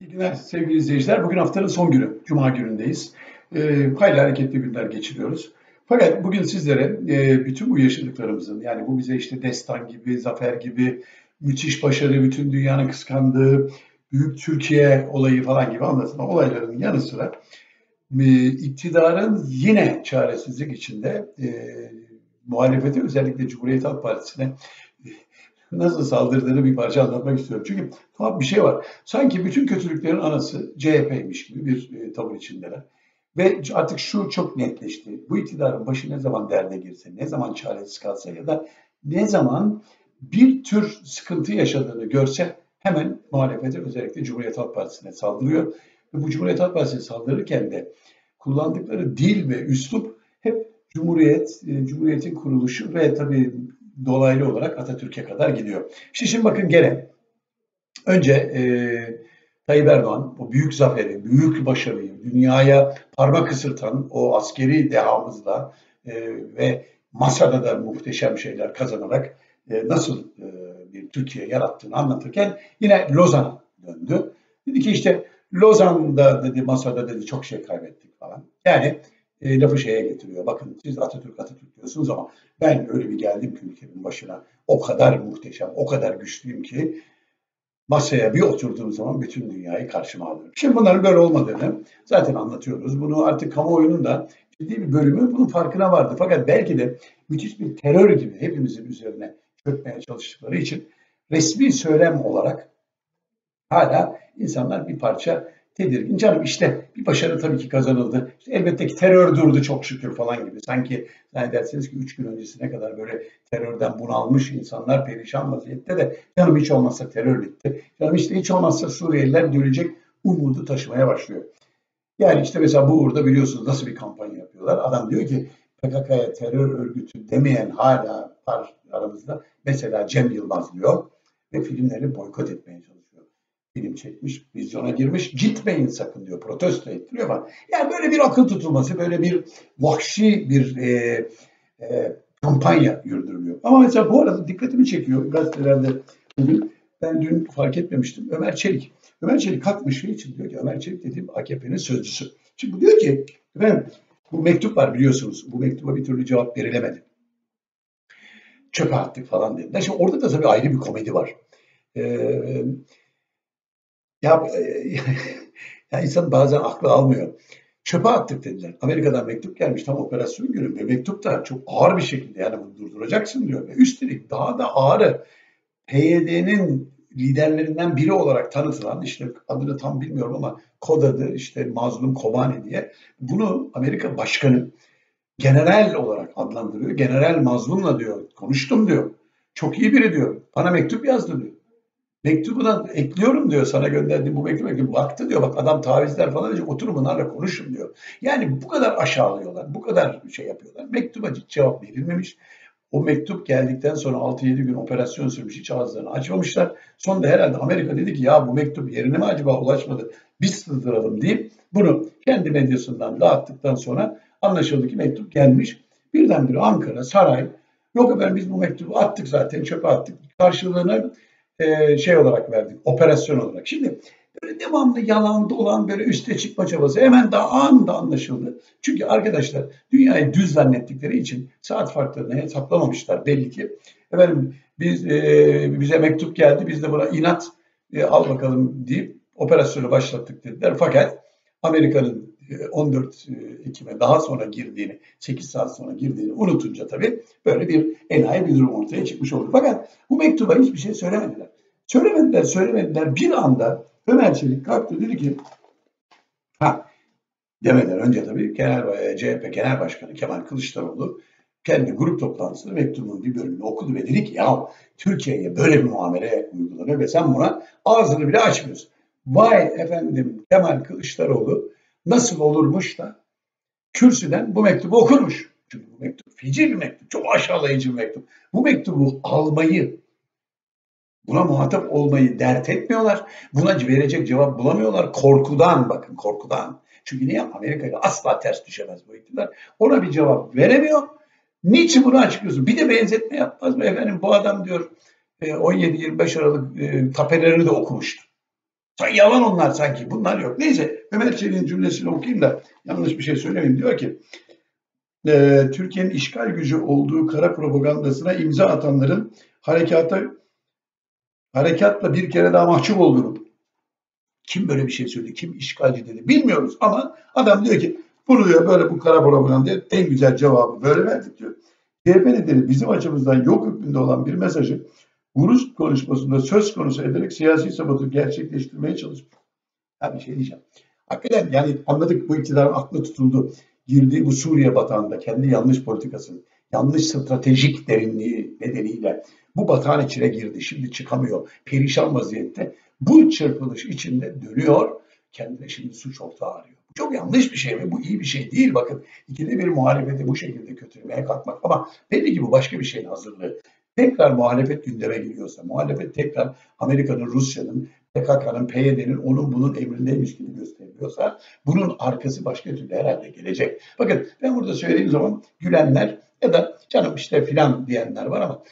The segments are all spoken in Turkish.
İyi günler sevgili izleyiciler. Bugün haftanın son günü. Cuma günündeyiz. Hayli hareketli günler geçiriyoruz. Fakat bugün sizlere bütün bu yaşadıklarımızın, yani bu bize işte destan gibi, zafer gibi, müthiş başarı, bütün dünyanın kıskandığı, büyük Türkiye olayı falan gibi anlatılan olayların yanı sıra iktidarın yine çaresizlik içinde muhalefete, özellikle Cumhuriyet Halk Partisi'ne nasıl saldırdığını bir parça anlatmak istiyorum. Çünkü tuhaf bir şey var. Sanki bütün kötülüklerin anası CHP'ymiş gibi bir tavır içindeler. Ve artık şu çok netleşti. Bu iktidarın başı ne zaman derde girse, ne zaman çaresiz kalsa ya da ne zaman bir tür sıkıntı yaşadığını görse hemen muhalefete, özellikle Cumhuriyet Halk Partisi'ne saldırıyor. Ve bu Cumhuriyet Halk Partisi'ne saldırırken de kullandıkları dil ve üslup hep Cumhuriyet'in kuruluşu ve tabii dolaylı olarak Atatürk'e kadar gidiyor. İşte şimdi bakın gene. Önce Tayyip Erdoğan o büyük zaferi, büyük başarıyı, dünyaya parmak ısırtan o askeri dehamızla ve masada da muhteşem şeyler kazanarak nasıl bir Türkiye yarattığını anlatırken yine Lozan'a döndü. Dedi ki işte Lozan'da dedi, masada dedi çok şey kaybettik falan. Yani lafı şeye getiriyor. Bakın siz Atatürk diyorsunuz ama ben öyle bir geldim ki ülkenin başına, o kadar muhteşem, o kadar güçlüyüm ki masaya bir oturduğum zaman bütün dünyayı karşıma alıyorum. Şimdi bunların böyle olmadığını zaten anlatıyoruz. Bunu artık kamuoyunun da ciddi bir bölümü bunun farkına vardı. Fakat belki de müthiş bir terör gibi hepimizin üzerine çökmeye çalıştıkları için resmi söylem olarak hala insanlar bir parça tedirgin. Canım işte bir başarı tabii ki kazanıldı. İşte elbette ki terör durdu çok şükür falan gibi. Sanki zannedersiniz ki 3 gün öncesine kadar böyle terörden bunalmış insanlar perişan vaziyette de canım hiç olmazsa terör bitti. Canım işte hiç olmazsa Suriyeliler dönecek umudu taşımaya başlıyor. Yani işte mesela bu uğurda biliyorsunuz nasıl bir kampanya yapıyorlar. Adam diyor ki PKK'ya terör örgütü demeyen hala var aramızda. Mesela Cem Yılmaz diyor ve filmleri boykot etmeye çalışıyor. Film çekmiş, vizyona girmiş, gitmeyin sakın diyor, protesto ettiriyor falan. Yani böyle bir akıl tutulması, böyle bir vahşi bir kampanya yürütülüyor. Ama mesela bu arada dikkatimi çekiyor gazetelerde bugün, ben dün fark etmemiştim, Ömer Çelik kalkmış şey için diyor ki, Ömer Çelik dediğim AKP'nin sözcüsü. Şimdi diyor ki, efendim bu mektup var biliyorsunuz, bu mektuba bir türlü cevap verilemedi. Çöpe attık falan dediler. Şimdi orada da tabii ayrı bir komedi var. Ya insan bazen aklı almıyor. Çöpe attık dediler. Amerika'dan mektup gelmiş tam operasyon gününde. Mektup da çok ağır bir şekilde, yani bunu durduracaksın diyor. Ve üstelik daha da ağırı, PYD'nin liderlerinden biri olarak tanıtılan, işte adını tam bilmiyorum ama kod adı işte Mazlum Kobani diye. Bunu Amerika Başkanı general olarak adlandırıyor. General Mazlum'la diyor konuştum diyor. Çok iyi biri diyor. Bana mektup yazdı diyor. Mektubu da ekliyorum diyor, sana gönderdiğim bu mektubu baktı diyor, bak adam tavizler falan diyecek, oturun bunlarla konuşun diyor. Yani bu kadar aşağılıyorlar, bu kadar şey yapıyorlar. Mektuba cevap verilmemiş. O mektup geldikten sonra 6-7 gün operasyon sürmüş, hiç ağızlarını açmamışlar. Sonunda herhalde Amerika dedi ki ya bu mektup yerine mi acaba ulaşmadı, biz sızdıralım deyip bunu kendi medyasından dağıttıktan sonra anlaşıldı ki mektup gelmiş. Birdenbire Ankara, saray, yok efendim biz bu mektubu attık zaten, çöpe attık, karşılığını şey olarak verdik, operasyon olarak. Şimdi böyle devamlı yalan dolan böyle üste çıkma çabası hemen daha anında anlaşıldı. Çünkü arkadaşlar dünyayı düz zannettikleri için saat farklarını hesaplamamışlar belli ki. Efendim bize mektup geldi, biz de buna inat al bakalım deyip operasyonu başlattık dediler. Fakat Amerika'nın 14 Ekim'e daha sonra girdiğini, 8 saat sonra girdiğini unutunca tabii böyle bir enayi bir durum ortaya çıkmış oldu. Fakat bu mektuba hiçbir şey söylemediler. Söylemediler. Bir anda Ömer Çelik kalktı dedi ki, demeden önce tabii CHP Genel Başkanı Kemal Kılıçdaroğlu kendi grup toplantısında mektubun bir bölümünü okudu ve dedi ki ya Türkiye'ye böyle bir muamele uygulanıyor ve sen buna ağzını bile açmıyorsun. Vay efendim Kemal Kılıçdaroğlu nasıl olurmuş da kürsüden bu mektubu okurmuş. Çünkü bu mektup feci bir mektup, çok aşağılayıcı bir mektup. Bu mektubu almayı, buna muhatap olmayı dert etmiyorlar. Buna verecek cevap bulamıyorlar. Korkudan, bakın korkudan. Çünkü niye? Amerika'yla asla ters düşemez bu iktidar. Ona bir cevap veremiyor. Niçin bunu açıklıyorsun? Bir de benzetme yapmaz mı? Efendim bu adam diyor 17-25 Aralık tapelerini de okumuştu. Yalan onlar sanki. Bunlar yok. Neyse, Ömer Çelik'in cümlesini okuyayım da yanlış bir şey söylemeyeyim. Diyor ki, Türkiye'nin işgal gücü olduğu kara propagandasına imza atanların harekatla bir kere daha mahcup olduğunu. Kim böyle bir şey söyledi? Kim işgalci dedi? Bilmiyoruz ama adam diyor ki bunu diyor böyle bu kara propagandaya en güzel cevabı böyle verdik diyor. CHP lideri bizim açımızdan yok hükmünde olan bir mesajı vuruş konuşmasında söz konusu ederek siyasi sabotu gerçekleştirmeye çalışıyor. Ya bir şey diyeceğim. Hakikaten yani anladık, bu iktidarın aklı tutuldu. Girdiği bu Suriye batağında kendi yanlış politikasını, yanlış stratejik derinliği nedeniyle bu batağın içine girdi. Şimdi çıkamıyor. Perişan vaziyette. Bu çırpınış içinde dönüyor. Kendine şimdi suç ortağı arıyor. Çok yanlış bir şey ve bu iyi bir şey değil. Bakın ikide bir muhalefeti bu şekilde kötülemeye kalkmak. Ama belli ki bu başka bir şeyin hazırlığı. Tekrar muhalefet gündeme geliyorsa, muhalefet tekrar Amerika'nın, Rusya'nın, PKK'nın, PYD'nin onun bunun emrindeymiş gibi gösteriliyorsa bunun arkası başka türlü herhalde gelecek. Bakın ben burada söylediğim zaman gülenler ya da canım işte filan diyenler var ama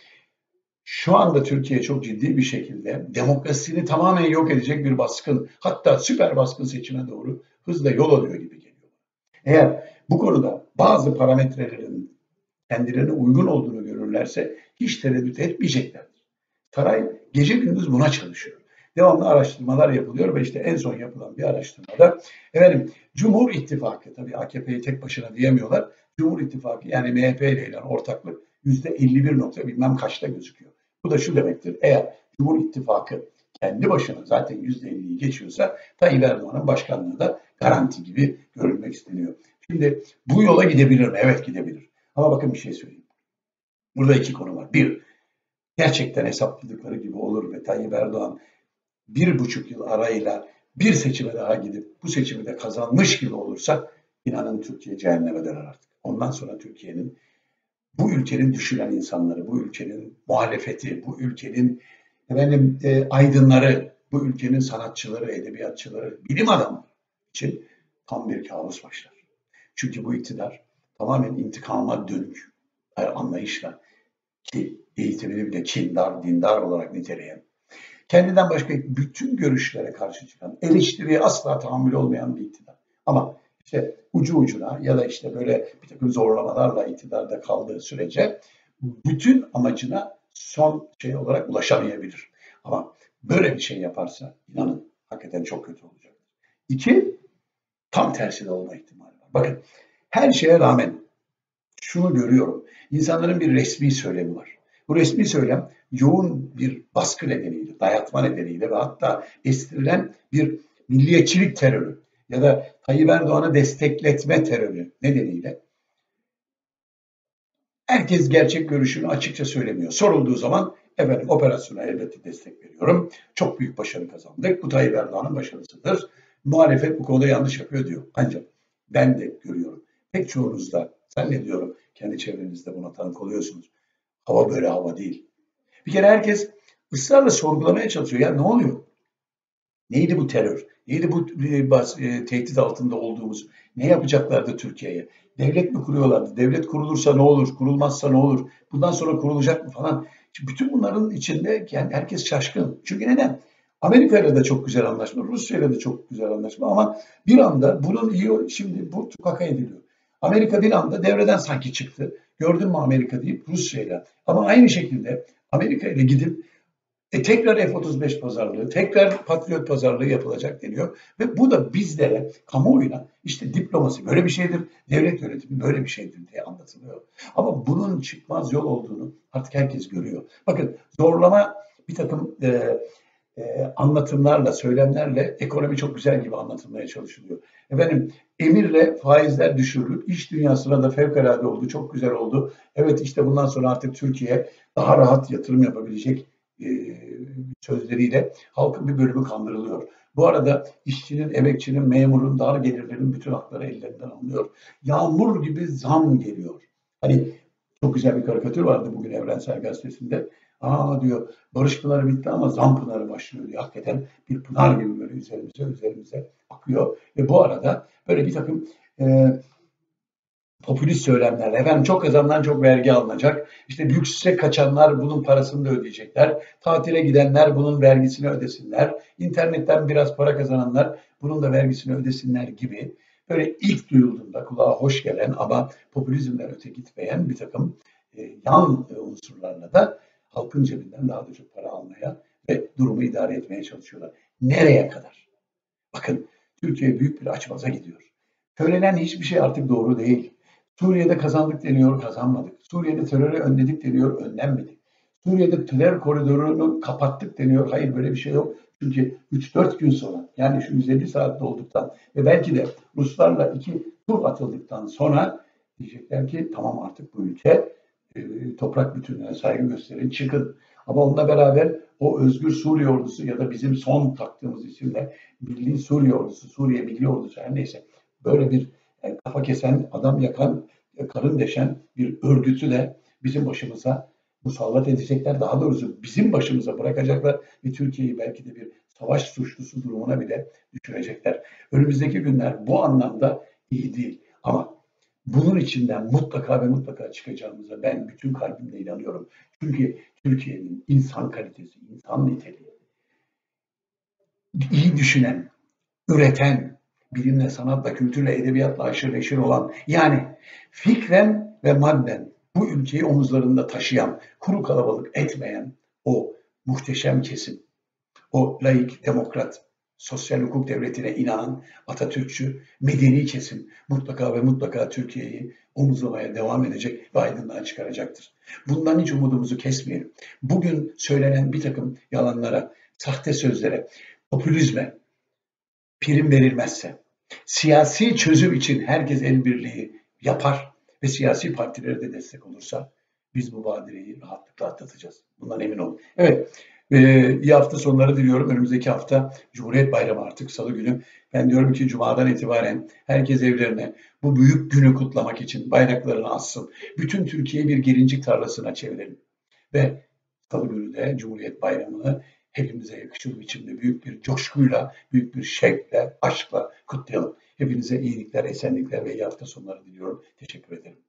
şu anda Türkiye çok ciddi bir şekilde demokrasisini tamamen yok edecek bir baskın, hatta süper baskın seçime doğru hızla yol alıyor gibi geliyor. Eğer bu konuda bazı parametrelerin kendilerine uygun olduğunu görürlerse hiç tereddüt etmeyeceklerdir. Saray gece gündüz buna çalışıyor. Devamlı araştırmalar yapılıyor ve işte en son yapılan bir araştırmada efendim Cumhur İttifakı, tabii AKP'yi tek başına diyemiyorlar. Cumhur İttifakı yani MHP ile ilan ortaklık %51 nokta bilmem kaçta gözüküyor. Bu da şu demektir: eğer Cumhur İttifakı kendi başına zaten %50'yi geçiyorsa Tayyip Erdoğan'ın başkanlığı da garanti gibi görülmek isteniyor. Şimdi bu yola gidebilir mi? Evet gidebilir. Ama bakın bir şey söyleyeyim. Burada iki konu var. Bir, gerçekten hesapladıkları gibi olur ve Tayyip Erdoğan 1,5 yıl arayla bir seçime daha gidip bu seçimi de kazanmış gibi olursa inanın Türkiye cehenneme döner artık. Ondan sonra Türkiye'nin, bu ülkenin düşünen insanları, bu ülkenin muhalefeti, bu ülkenin efendim, aydınları, bu ülkenin sanatçıları, edebiyatçıları, bilim adamları için tam bir kabus başlar. Çünkü bu iktidar tamamen intikama dönük anlayışla, ki eğitimini bile kindar, dindar olarak niteleyen, kendinden başka bütün görüşlere karşı çıkan, eleştiriye asla tahammül olmayan bir iktidar. Ama işte ucu ucuna ya da işte böyle bir takım zorlamalarla iktidarda kaldığı sürece bütün amacına son şey olarak ulaşamayabilir. Ama böyle bir şey yaparsa inanın hakikaten çok kötü olacak. İki, tam tersi de olma ihtimali var. Bakın her şeye rağmen şunu görüyorum. İnsanların bir resmi söylemi var. Bu resmi söylem yoğun bir baskı nedeniyle, dayatma nedeniyle ve hatta estirilen bir milliyetçilik terörü ya da Tayyip Erdoğan'ı destekletme terörü nedeniyle herkes gerçek görüşünü açıkça söylemiyor. Sorulduğu zaman efendim operasyona elbette destek veriyorum. Çok büyük başarı kazandık. Bu Tayyip Erdoğan'ın başarısıdır. Muhalefet bu konuda yanlış yapıyor diyor. Ancak ben de görüyorum. Pek çoğunuzda zannediyorum kendi çevrenizde buna tanık oluyorsunuz. Hava böyle hava değil. Bir kere herkes ısrarla sorgulamaya çalışıyor. Ya ne oluyor? Neydi bu terör? Neydi bu tehdit altında olduğumuz? Ne yapacaklardı Türkiye'ye? Devlet mi kuruyorlardı? Devlet kurulursa ne olur? Kurulmazsa ne olur? Bundan sonra kurulacak mı falan? Şimdi bütün bunların içinde yani herkes şaşkın. Çünkü neden? Amerika'yla da çok güzel anlaşma, Rusya'yla da çok güzel anlaşma ama bir anda bunun iyi, şimdi bu tukaka ediliyor. Amerika bir anda devreden sanki çıktı. Gördün mü Amerika deyip Rusya'yla. Ama aynı şekilde Amerika'yla gidip tekrar F-35 pazarlığı, tekrar Patriot pazarlığı yapılacak deniyor. Ve bu da bizlere, kamuoyuna işte diplomasi böyle bir şeydir, devlet yönetimi böyle bir şeydir diye anlatılıyor. Ama bunun çıkmaz yol olduğunu artık herkes görüyor. Bakın zorlama bir takım anlatımlarla, söylemlerle ekonomi çok güzel gibi anlatılmaya çalışılıyor. Efendim emirle faizler düşürülüp iş dünyasına da fevkalade oldu, çok güzel oldu. Evet işte bundan sonra artık Türkiye daha rahat yatırım yapabilecek sözleriyle halkın bir bölümü kandırılıyor. Bu arada işçinin, emekçinin, memurun, dar gelirlerin bütün hakları ellerinden alınıyor. Yağmur gibi zam geliyor. Hani çok güzel bir karikatür vardı bugün Evrensel Gazetesi'nde. Aa diyor, barış pınarı bitti ama zam pınarı başlıyor diyor. Hakikaten bir pınar gibi böyle üzerimize akıyor. Ve bu arada böyle bir takım popülist söylemlerle, efendim çok kazandan çok vergi alınacak, işte lükse kaçanlar bunun parasını da ödeyecekler, tatile gidenler bunun vergisini ödesinler, internetten biraz para kazananlar bunun da vergisini ödesinler gibi böyle ilk duyulduğunda kulağa hoş gelen ama popülizmden öte gitmeyen bir takım yan unsurlarla da halkın cebinden daha da çok para almaya ve durumu idare etmeye çalışıyorlar. Nereye kadar? Bakın Türkiye büyük bir açmaza gidiyor. Söylenen hiçbir şey artık doğru değil. Suriye'de kazandık deniyor, kazanmadık. Suriye'de terörü önledik deniyor, önlenmedik. Suriye'de terör koridorunu kapattık deniyor. Hayır, böyle bir şey yok. Çünkü 3-4 gün sonra, yani şu 150 saatte olduktan ve belki de Ruslarla 2 tur atıldıktan sonra diyecekler ki tamam, artık bu ülke toprak bütünlüğüne saygı gösterin, çıkın. Ama onunla beraber o Özgür Suriye Ordusu ya da bizim son taktığımız isimle Milli Suriye Ordusu, Suriye Milli Ordusu, her neyse, böyle bir kafa kesen, adam yakan, karın deşen bir örgütü de bizim başımıza musallat edecekler. Daha doğrusu bizim başımıza bırakacaklar ve Türkiye'yi belki de bir savaş suçlusu durumuna bile düşürecekler. Önümüzdeki günler bu anlamda iyi değil. Ama bunun içinden mutlaka ve mutlaka çıkacağımıza ben bütün kalbimle inanıyorum. Çünkü Türkiye'nin insan kalitesi, insan niteliği, iyi düşünen, üreten, bilimle, sanatla, kültürle, edebiyatla aşırı neşir olan, yani fikren ve madden bu ülkeyi omuzlarında taşıyan, kuru kalabalık etmeyen o muhteşem kesim, o laik, demokrat, sosyal hukuk devletine inanan Atatürkçü, medeni kesim mutlaka ve mutlaka Türkiye'yi omuzlamaya devam edecek ve aydınlığa çıkaracaktır. Bundan hiç umudumuzu kesmeyelim. Bugün söylenen bir takım yalanlara, sahte sözlere, popülizme prim verilmezse, siyasi çözüm için herkes el birliği yapar ve siyasi partilere de destek olursa biz bu badireyi rahatlıkla atlatacağız. Bundan emin olun. Evet, iyi hafta sonları diliyorum. Önümüzdeki hafta Cumhuriyet Bayramı, artık salı günü. Ben diyorum ki cumadan itibaren herkes evlerine bu büyük günü kutlamak için bayraklarını assın. Bütün Türkiye'yi bir gelincik tarlasına çevirelim. Ve salı günü de Cumhuriyet Bayramı'nı hepimize yakışır biçimde büyük bir coşkuyla, büyük bir şevkle, aşkla kutlayalım. Hepinize iyilikler, esenlikler ve iyi hafta sonları diliyorum. Teşekkür ederim.